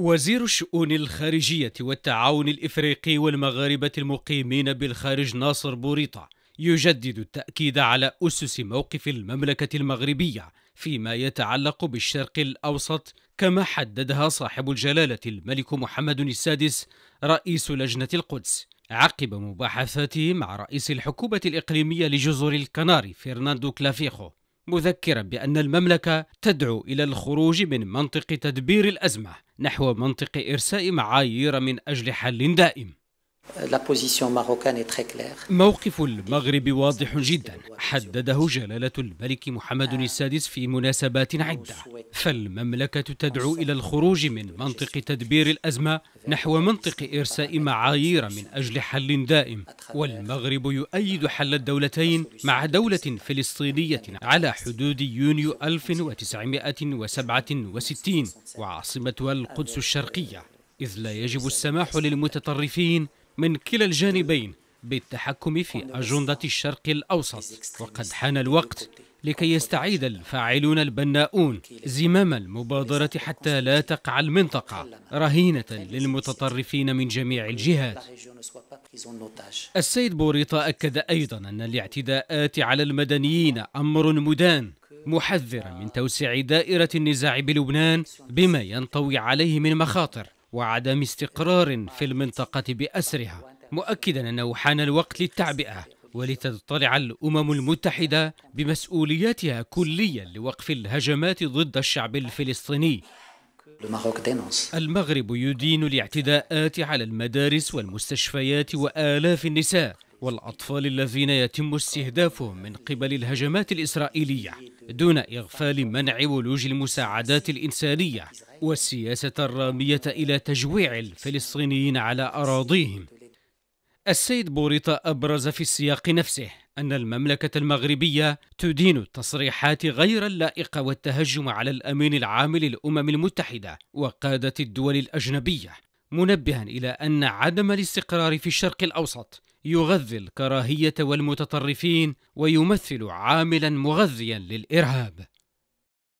وزير الشؤون الخارجية والتعاون الإفريقي والمغاربة المقيمين بالخارج ناصر بوريطا يجدد التأكيد على أسس موقف المملكة المغربية فيما يتعلق بالشرق الأوسط كما حددها صاحب الجلالة الملك محمد السادس رئيس لجنة القدس عقب مباحثاته مع رئيس الحكومة الإقليمية لجزر الكناري فرناندو كلافيخو، مذكرا بأن المملكة تدعو إلى الخروج من منطق تدبير الأزمة نحو منطق إرساء معايير من أجل حل دائم. موقف المغرب واضح جدا، حدده جلالة الملك محمد السادس في مناسبات عدة، فالمملكة تدعو إلى الخروج من منطق تدبير الأزمة نحو منطق إرساء معايير من أجل حل دائم، والمغرب يؤيد حل الدولتين مع دولة فلسطينية على حدود يونيو 1967 وعاصمتها القدس الشرقية، إذ لا يجب السماح للمتطرفين من كلا الجانبين بالتحكم في أجندة الشرق الأوسط، وقد حان الوقت لكي يستعيد الفاعلون البناؤون زمام المبادرة حتى لا تقع المنطقة رهينة للمتطرفين من جميع الجهات. السيد بوريطا أكد أيضا أن الاعتداءات على المدنيين أمر مدان، محذرا من توسيع دائرة النزاع بلبنان بما ينطوي عليه من مخاطر وعدم استقرار في المنطقة بأسرها، مؤكدا أنه حان الوقت للتعبئة ولتضطلع الأمم المتحدة بمسؤولياتها كليا لوقف الهجمات ضد الشعب الفلسطيني. المغرب يدين الاعتداءات على المدارس والمستشفيات وآلاف النساء والأطفال الذين يتم استهدافهم من قبل الهجمات الإسرائيلية دون إغفال منع ولوج المساعدات الإنسانية والسياسة الرامية إلى تجويع الفلسطينيين على أراضيهم. السيد بوريطا أبرز في السياق نفسه أن المملكة المغربية تدين التصريحات غير اللائقة والتهجم على الأمين العام للأمم المتحدة وقادة الدول الأجنبية، منبها إلى أن عدم الاستقرار في الشرق الأوسط يغذي الكراهية والمتطرفين ويمثل عاملا مغذيا للإرهاب.